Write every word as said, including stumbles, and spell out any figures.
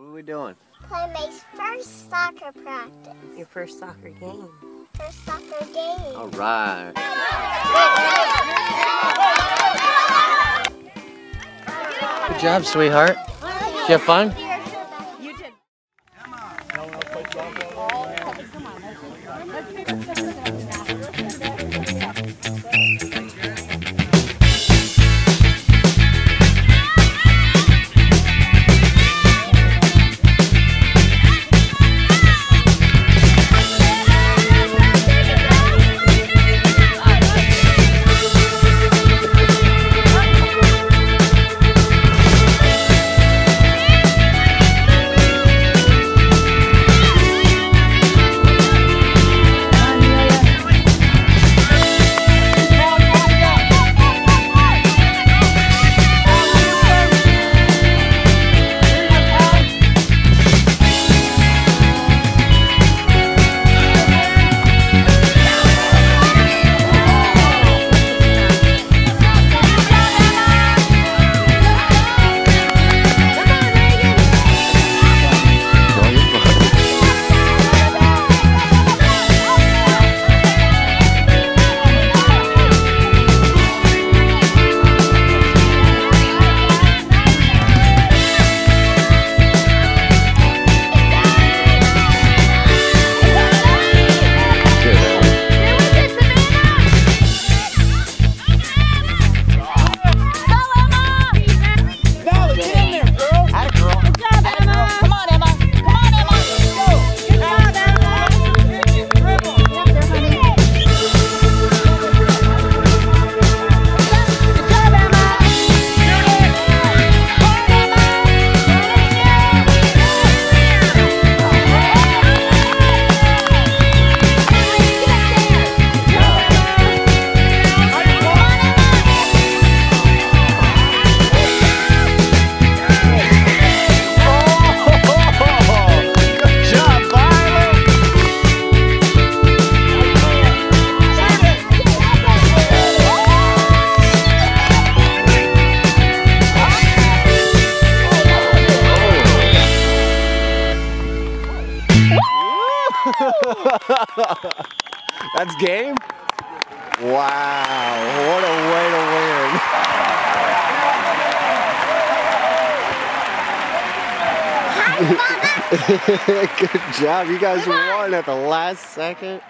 What are we doing? Playing my first soccer practice. Your first soccer game. First soccer game. All right. Good job, sweetheart. Did you have fun? You did. Come on. That's game? Wow, what a way to win. Good job, you guys won at the last second.